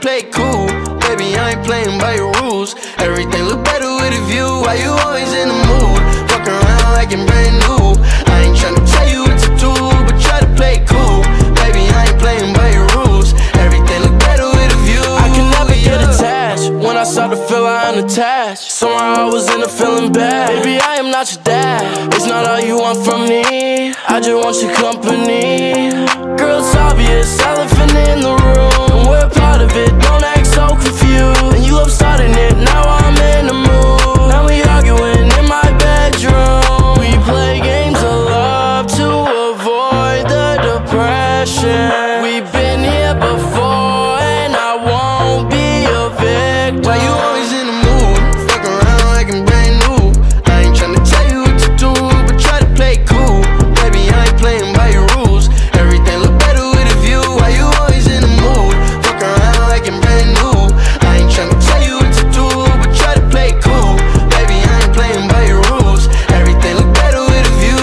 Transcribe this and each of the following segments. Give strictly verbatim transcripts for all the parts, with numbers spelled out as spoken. play cool. Baby, I ain't playing by your rules. Everything look better with a view. Why you always in the mood? Fuck around like you're brand new. I ain't tryna tell you what to do, but try to play cool. Baby, I ain't playing by your rules. Everything look better with a view. I can never get attached. When I start to feel I unattached, somehow I was in a feeling bad. Baby, I am not your dad. It's not all you want from me. I just want your company. Girl, it's obvious, elephant in the room. We're a part of it, don't act so confused. And you love starting it, now I'm in the mood. Now we arguing in my bedroom. We play games of love to avoid the depression. We've been here before and I won't be a victim. Why you always in the mood? Fuck around like I'm brand new. I ain't tryna tell you what to do, but try to play cool. Baby, I ain't playing by your rules. Everything look better with a view. Why you always in the mood? Fuck around like I'm brand new. I ain't tryna tell you what to do, but try to play cool. Baby, I ain't playing by your rules. Everything look better with a view.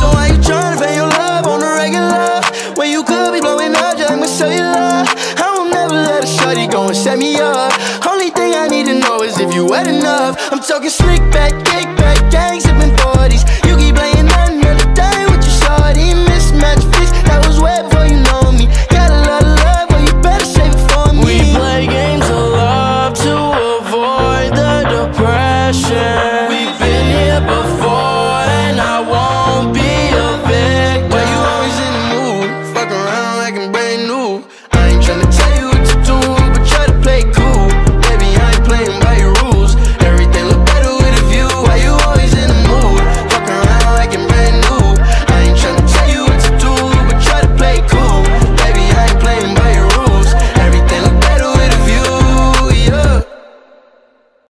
So why you tryna pay your love on the regular when you could be blowing up just with cellular? I will never let a shorty go and set me up. Only thing I need to know is if you wet enough. I'm talking slick back, kick back, gangs.